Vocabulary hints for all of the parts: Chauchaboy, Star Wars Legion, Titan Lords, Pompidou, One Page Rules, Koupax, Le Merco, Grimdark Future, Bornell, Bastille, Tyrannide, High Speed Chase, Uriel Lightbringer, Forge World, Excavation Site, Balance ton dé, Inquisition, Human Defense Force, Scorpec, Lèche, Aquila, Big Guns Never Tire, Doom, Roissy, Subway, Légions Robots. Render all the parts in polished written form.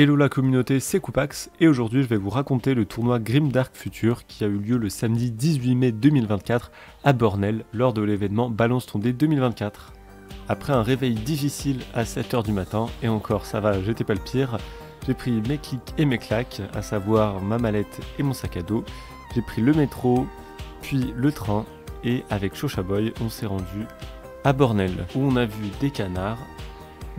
Hello la communauté, c'est Koupax et aujourd'hui je vais vous raconter le tournoi Grimdark Future qui a eu lieu le samedi 18 mai 2024 à Bornell lors de l'événement Balance ton dé 2024. Après un réveil difficile à 7 h du matin, et encore ça va, j'étais pas le pire, j'ai pris mes clics et mes claques, à savoir ma mallette et mon sac à dos, j'ai pris le métro, puis le train, et avec Chauchaboy on s'est rendu à Bornell où on a vu des canards,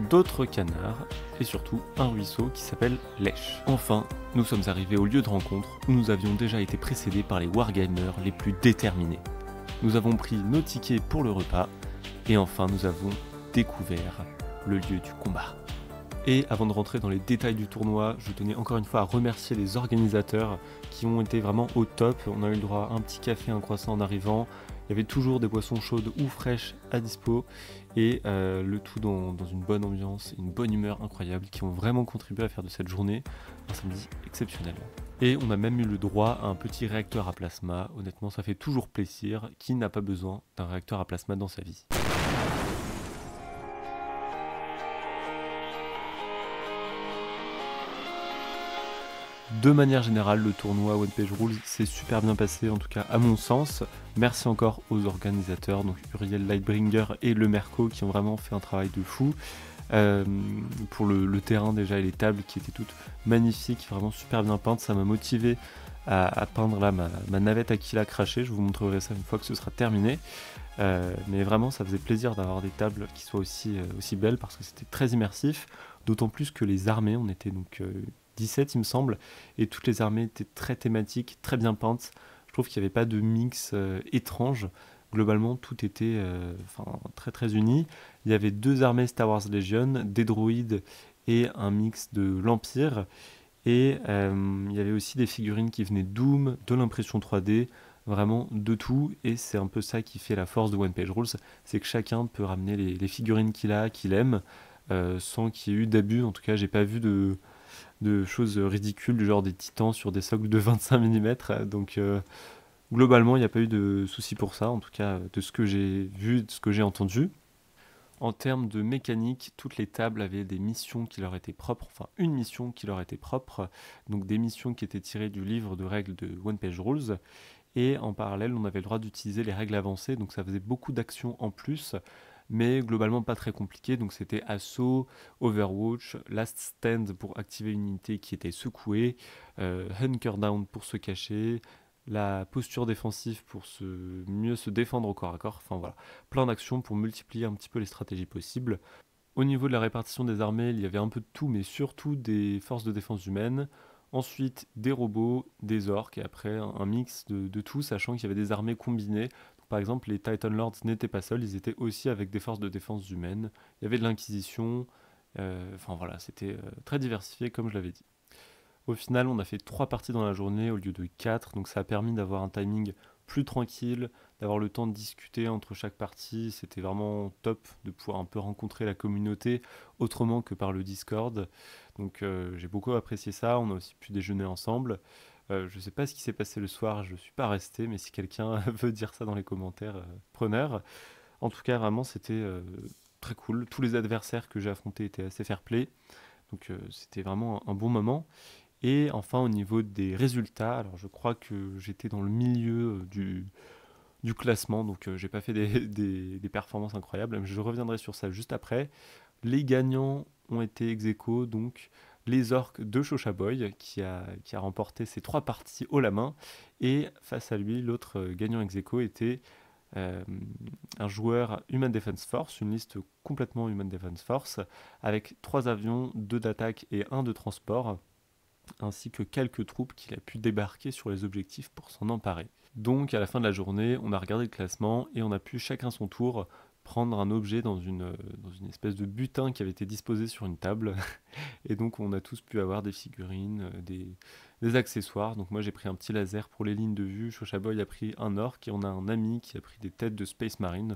d'autres canards et surtout un ruisseau qui s'appelle Lèche. Enfin, nous sommes arrivés au lieu de rencontre où nous avions déjà été précédés par les wargamers les plus déterminés. Nous avons pris nos tickets pour le repas et enfin nous avons découvert le lieu du combat. Et avant de rentrer dans les détails du tournoi, je tenais encore une fois à remercier les organisateurs qui ont été vraiment au top. On a eu le droit à un petit café, un croissant en arrivant. Il y avait toujours des boissons chaudes ou fraîches à dispo et le tout dans une bonne ambiance, une bonne humeur incroyable qui ont vraiment contribué à faire de cette journée un samedi exceptionnel. Et on a même eu le droit à un petit réacteur à plasma, honnêtement ça fait toujours plaisir, qui n'a pas besoin d'un réacteur à plasma dans sa vie. De manière générale, le tournoi One Page Rules s'est super bien passé, en tout cas à mon sens. Merci encore aux organisateurs, donc Uriel Lightbringer et Le Merco qui ont vraiment fait un travail de fou. Pour le terrain déjà et les tables qui étaient toutes magnifiques, vraiment super bien peintes, ça m'a motivé à peindre là ma navette Aquila crachée, je vous montrerai ça une fois que ce sera terminé. Mais vraiment ça faisait plaisir d'avoir des tables qui soient aussi belles parce que c'était très immersif, d'autant plus que les armées, on était donc 17 il me semble, et toutes les armées étaient très thématiques, très bien peintes. Je trouve qu'il n'y avait pas de mix étrange, globalement tout était très très uni. Il y avait deux armées Star Wars Legion, des droïdes et un mix de l'Empire, et il y avait aussi des figurines qui venaient de Doom, de l'impression 3D, vraiment de tout, et c'est un peu ça qui fait la force de One Page Rules, c'est que chacun peut ramener les figurines qu'il aime, sans qu'il y ait eu d'abus. En tout cas j'ai pas vu de choses ridicules du genre des titans sur des socles de 25 mm, donc globalement il n'y a pas eu de soucis pour ça, en tout cas de ce que j'ai vu, de ce que j'ai entendu. En termes de mécanique, toutes les tables avaient des missions qui leur étaient propres, enfin une mission qui leur était propre, donc des missions qui étaient tirées du livre de règles de One Page Rules, et en parallèle on avait le droit d'utiliser les règles avancées, donc ça faisait beaucoup d'actions en plus, mais globalement pas très compliqué, donc c'était assaut, overwatch, last stand pour activer une unité qui était secouée, hunker down pour se cacher, la posture défensive pour mieux se défendre au corps à corps, enfin voilà, plein d'actions pour multiplier un petit peu les stratégies possibles. Au niveau de la répartition des armées, il y avait un peu de tout, mais surtout des forces de défense humaines, ensuite des robots, des orques, et après un mix de tout, sachant qu'il y avait des armées combinées. Par exemple, les Titan Lords n'étaient pas seuls, ils étaient aussi avec des forces de défense humaines. Il y avait de l'Inquisition, enfin voilà, c'était très diversifié comme je l'avais dit. Au final, on a fait 3 parties dans la journée au lieu de 4, donc ça a permis d'avoir un timing plus tranquille, d'avoir le temps de discuter entre chaque partie. C'était vraiment top de pouvoir un peu rencontrer la communauté autrement que par le Discord. Donc j'ai beaucoup apprécié ça, on a aussi pu déjeuner ensemble. Je sais pas ce qui s'est passé le soir, je suis pas resté, mais si quelqu'un veut dire ça dans les commentaires, preneur. En tout cas, vraiment, c'était très cool. Tous les adversaires que j'ai affrontés étaient assez fair-play, donc c'était vraiment un bon moment. Et enfin, au niveau des résultats, alors je crois que j'étais dans le milieu du classement, donc j'ai pas fait des performances incroyables, mais je reviendrai sur ça juste après. Les gagnants ont été ex-aequo, donc les orques de Chauchaboy qui a remporté ses 3 parties haut la main, et face à lui l'autre gagnant ex-aequo était un joueur Human Defense Force, une liste complètement Human Defense Force avec 3 avions, 2 d'attaque et 1 de transport, ainsi que quelques troupes qu'il a pu débarquer sur les objectifs pour s'en emparer. Donc à la fin de la journée on a regardé le classement et on a pu chacun son tour prendre un objet dans une espèce de butin qui avait été disposé sur une table, et donc on a tous pu avoir des figurines, des accessoires. Donc moi j'ai pris un petit laser pour les lignes de vue, Chauchaboy a pris un orc et on a un ami qui a pris des têtes de Space Marine,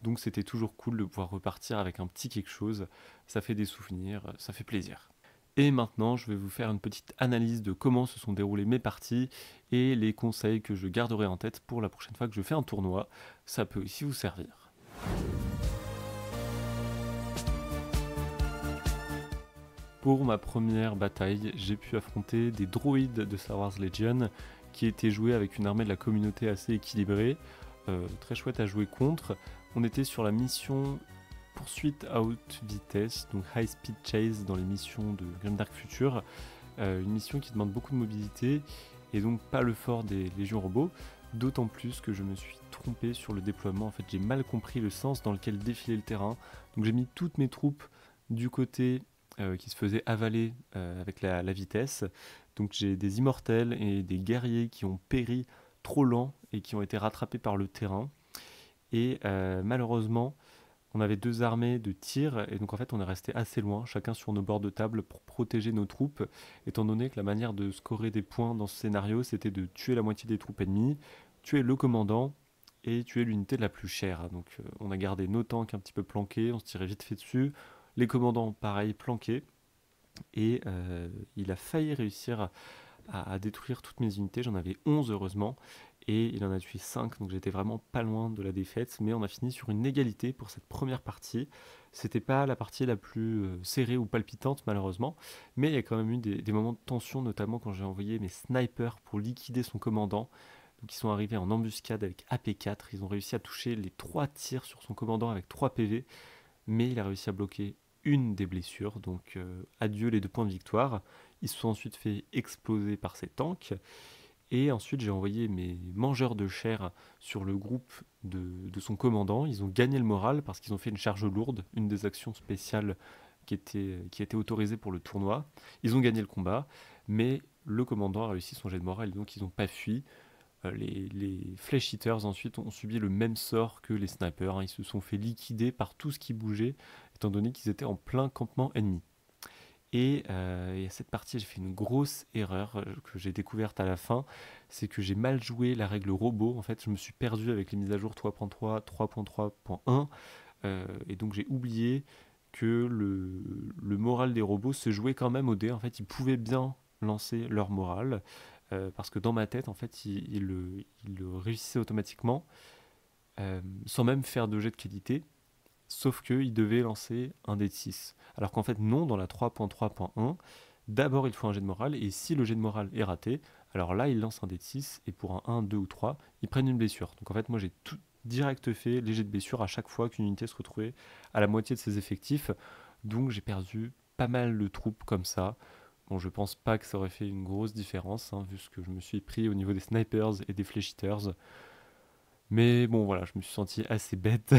donc c'était toujours cool de pouvoir repartir avec un petit quelque chose, ça fait des souvenirs, ça fait plaisir. Et maintenant je vais vous faire une petite analyse de comment se sont déroulées mes parties et les conseils que je garderai en tête pour la prochaine fois que je fais un tournoi, ça peut aussi vous servir. Pour ma première bataille, j'ai pu affronter des droïdes de Star Wars Legion qui étaient joués avec une armée de la communauté assez équilibrée, très chouette à jouer contre. On était sur la mission poursuite à haute vitesse, donc High Speed Chase dans les missions de Grimdark Future, une mission qui demande beaucoup de mobilité et donc pas le fort des Légions Robots, d'autant plus que je me suis trompé sur le déploiement, en fait j'ai mal compris le sens dans lequel défilait le terrain, donc j'ai mis toutes mes troupes du côté qui se faisait avaler avec la vitesse. Donc j'ai des immortels et des guerriers qui ont péri trop lents et qui ont été rattrapés par le terrain. Et malheureusement, on avait deux armées de tir et donc en fait on est resté assez loin, chacun sur nos bords de table pour protéger nos troupes, étant donné que la manière de scorer des points dans ce scénario, c'était de tuer la moitié des troupes ennemies, tuer le commandant et tuer l'unité la plus chère. Donc on a gardé nos tanks un petit peu planqués, on se tirait vite fait dessus. Les commandants, pareil, planqués, et il a failli réussir à détruire toutes mes unités, j'en avais 11 heureusement, et il en a tué 5, donc j'étais vraiment pas loin de la défaite, mais on a fini sur une égalité pour cette première partie. C'était pas la partie la plus serrée ou palpitante malheureusement, mais il y a quand même eu des moments de tension, notamment quand j'ai envoyé mes snipers pour liquider son commandant. Donc ils sont arrivés en embuscade avec AP4, ils ont réussi à toucher les 3 tirs sur son commandant avec 3 PV, mais il a réussi à bloquer une des blessures, donc adieu les 2 points de victoire. Ils se sont ensuite fait exploser par ces tanks, et ensuite j'ai envoyé mes mangeurs de chair sur le groupe de son commandant. Ils ont gagné le moral parce qu'ils ont fait une charge lourde, une des actions spéciales qui était autorisée pour le tournoi. Ils ont gagné le combat, mais le commandant a réussi son jet de morale, donc ils n'ont pas fui. Les Flesh Eaters ensuite ont subi le même sort que les snipers, ils se sont fait liquider par tout ce qui bougeait, étant donné qu'ils étaient en plein campement ennemi. Et à cette partie j'ai fait une grosse erreur que j'ai découverte à la fin, c'est que j'ai mal joué la règle robot, en fait je me suis perdu avec les mises à jour 3.3, 3.3.1, et donc j'ai oublié que le moral des robots se jouait quand même au dé, en fait ils pouvaient bien lancer leur moral. Parce que dans ma tête, en fait, il le réussissait automatiquement, sans même faire de jet de qualité, sauf qu'il devait lancer un dé de 6. Alors qu'en fait, non, dans la 3.3.1, d'abord il faut un jet de morale, et si le jet de morale est raté, alors là, il lance un dé de 6, et pour un 1, 2 ou 3, ils prennent une blessure. Donc en fait, moi, j'ai tout direct fait les jets de blessure à chaque fois qu'une unité se retrouvait à la moitié de ses effectifs, donc j'ai perdu pas mal de troupes comme ça. Bon, je pense pas que ça aurait fait une grosse différence, hein, vu ce que je me suis pris au niveau des snipers et des flesh eaters. Mais bon, voilà, je me suis senti assez bête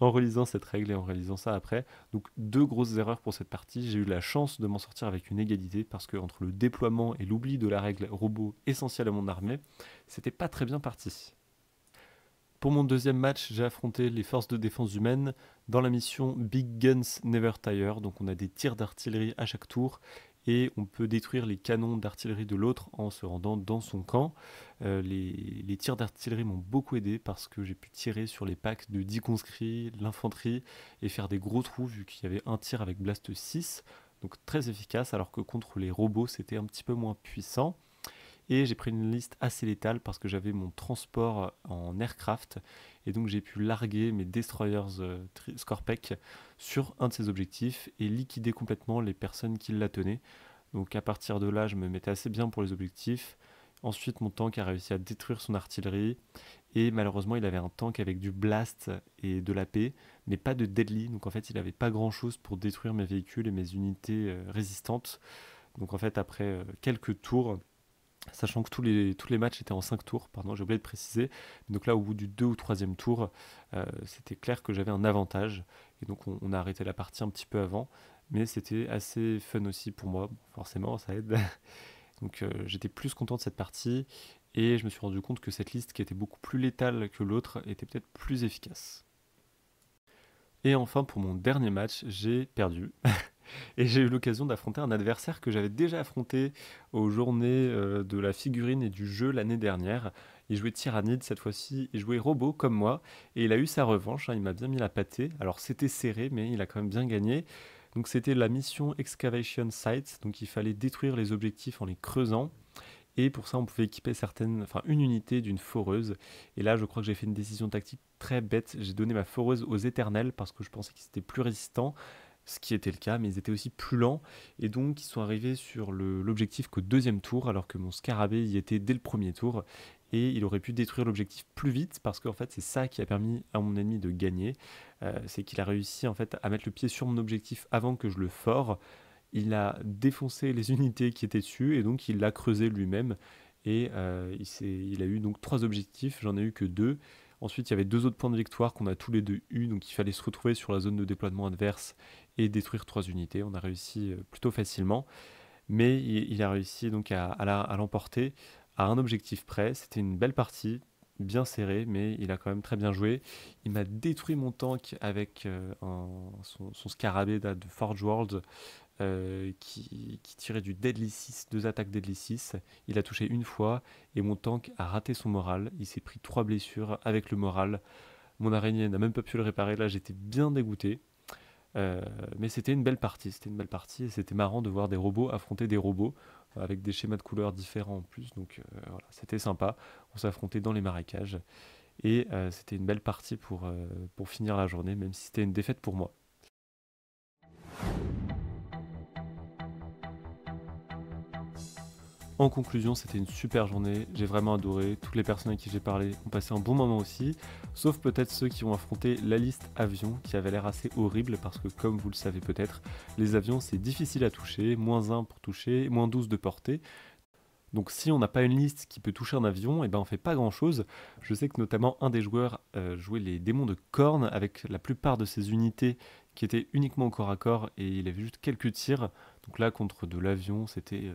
en relisant cette règle et en réalisant ça après. Donc, 2 grosses erreurs pour cette partie. J'ai eu la chance de m'en sortir avec une égalité, parce que entre le déploiement et l'oubli de la règle robot essentielle à mon armée, c'était pas très bien parti. Pour mon deuxième match, j'ai affronté les forces de défense humaine dans la mission Big Guns Never Tire. Donc, on a des tirs d'artillerie à chaque tour, et on peut détruire les canons d'artillerie de l'autre en se rendant dans son camp. Les tirs d'artillerie m'ont beaucoup aidé parce que j'ai pu tirer sur les packs de 10 conscrits, l'infanterie, et faire des gros trous vu qu'il y avait un tir avec Blast 6, donc très efficace, alors que contre les robots c'était un petit peu moins puissant. Et j'ai pris une liste assez létale parce que j'avais mon transport en aircraft, et donc j'ai pu larguer mes destroyers Scorpec sur un de ses objectifs et liquider complètement les personnes qui la tenaient. Donc à partir de là, je me mettais assez bien pour les objectifs. Ensuite, mon tank a réussi à détruire son artillerie, et malheureusement, il avait un tank avec du blast et de la paix, mais pas de deadly, donc en fait, il n'avait pas grand-chose pour détruire mes véhicules et mes unités résistantes. Donc en fait, après quelques tours, sachant que tous les matchs étaient en 5 tours, pardon, j'ai oublié de préciser. Donc là, au bout du 2e ou 3e tour, c'était clair que j'avais un avantage. Et donc, on a arrêté la partie un petit peu avant. Mais c'était assez fun aussi pour moi. Bon, forcément, ça aide. Donc, j'étais plus content de cette partie. Et je me suis rendu compte que cette liste, qui était beaucoup plus létale que l'autre, était peut-être plus efficace. Et enfin, pour mon dernier match, j'ai perdu. Et j'ai eu l'occasion d'affronter un adversaire que j'avais déjà affronté aux journées de la figurine et du jeu l'année dernière. Il jouait Tyrannide cette fois-ci, il jouait robot comme moi, et il a eu sa revanche, hein, il m'a bien mis la pâtée. Alors c'était serré, mais il a quand même bien gagné. Donc c'était la mission Excavation Site, donc il fallait détruire les objectifs en les creusant. Et pour ça, on pouvait équiper une unité d'une foreuse. Et là, je crois que j'ai fait une décision tactique très bête. J'ai donné ma foreuse aux éternels parce que je pensais qu'ils étaient plus résistants. ce qui était le cas, mais ils étaient aussi plus lents, et donc ils sont arrivés sur l'objectif qu'au deuxième tour, alors que mon scarabée y était dès le premier tour, et il aurait pu détruire l'objectif plus vite, parce qu'en fait c'est ça qui a permis à mon ennemi de gagner, c'est qu'il a réussi en fait à mettre le pied sur mon objectif avant que je le fore, il a défoncé les unités qui étaient dessus, et donc il l'a creusé lui-même, et il a eu donc 3 objectifs, j'en ai eu que 2, ensuite il y avait 2 autres points de victoire qu'on a tous les 2 eu, donc il fallait se retrouver sur la zone de déploiement adverse et détruire 3 unités, on a réussi plutôt facilement, mais il a réussi donc à l'emporter à un objectif près, c'était une belle partie, bien serrée, mais il a quand même très bien joué, il m'a détruit mon tank avec son scarabée de Forge World, qui tirait du Deadly 6, 2 attaques Deadly 6, il a touché une fois, et mon tank a raté son moral, il s'est pris 3 blessures avec le moral, mon araignée n'a même pas pu le réparer, là j'étais bien dégoûté, mais c'était une belle partie, et c'était marrant de voir des robots affronter des robots, avec des schémas de couleurs différents en plus, donc voilà, c'était sympa, on s'affrontait dans les marécages, et c'était une belle partie pour finir la journée, même si c'était une défaite pour moi. En conclusion, c'était une super journée, j'ai vraiment adoré, toutes les personnes à qui j'ai parlé ont passé un bon moment aussi, sauf peut-être ceux qui ont affronté la liste avion, qui avait l'air assez horrible, parce que comme vous le savez peut-être, les avions c'est difficile à toucher, -1 pour toucher, -12 de portée, donc si on n'a pas une liste qui peut toucher un avion, et ben on fait pas grand chose, je sais que notamment un des joueurs jouait les démons de corne avec la plupart de ses unités qui étaient uniquement au corps à corps, et il avait juste quelques tirs, donc là contre de l'avion c'était...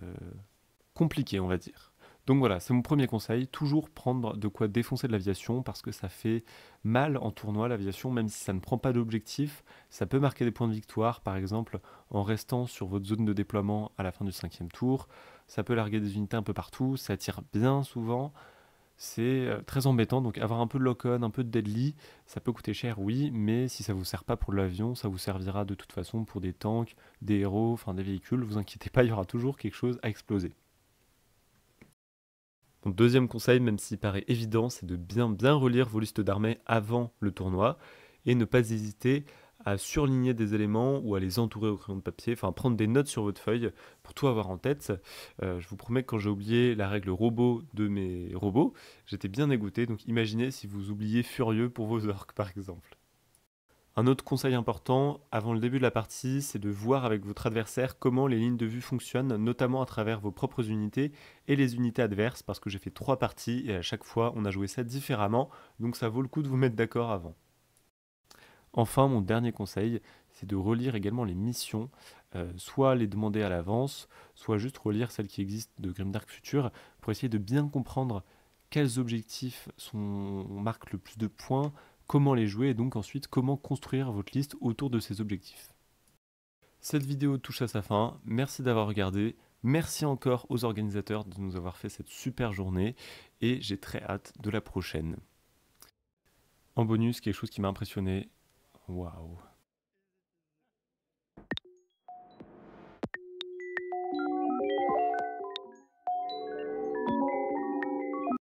compliqué on va dire. Donc voilà, c'est mon premier conseil, toujours prendre de quoi défoncer de l'aviation parce que ça fait mal en tournoi l'aviation, même si ça ne prend pas d'objectif, ça peut marquer des points de victoire par exemple en restant sur votre zone de déploiement à la fin du 5e tour, ça peut larguer des unités un peu partout, ça tire bien souvent, c'est très embêtant, donc avoir un peu de lock-on, un peu de deadly, ça peut coûter cher oui, mais si ça vous sert pas pour l'avion, ça vous servira de toute façon pour des tanks, des héros, enfin des véhicules, vous inquiétez pas, il y aura toujours quelque chose à exploser. Mon deuxième conseil, même s'il paraît évident, c'est de bien relire vos listes d'armées avant le tournoi et ne pas hésiter à surligner des éléments ou à les entourer au crayon de papier, enfin prendre des notes sur votre feuille pour tout avoir en tête. Je vous promets que quand j'ai oublié la règle robot de mes robots, j'étais bien dégoûté, donc imaginez si vous oubliez furieux pour vos orques par exemple. Un autre conseil important avant le début de la partie, c'est de voir avec votre adversaire comment les lignes de vue fonctionnent, notamment à travers vos propres unités et les unités adverses, parce que j'ai fait 3 parties et à chaque fois on a joué ça différemment, donc ça vaut le coup de vous mettre d'accord avant. Enfin, mon dernier conseil, c'est de relire également les missions, soit les demander à l'avance, soit juste relire celles qui existent de Grimdark Future pour essayer de bien comprendre quels objectifs marquent le plus de points, comment les jouer et donc ensuite comment construire votre liste autour de ces objectifs. Cette vidéo touche à sa fin, merci d'avoir regardé, merci encore aux organisateurs de nous avoir fait cette super journée et j'ai très hâte de la prochaine. En bonus, quelque chose qui m'a impressionné, waouh!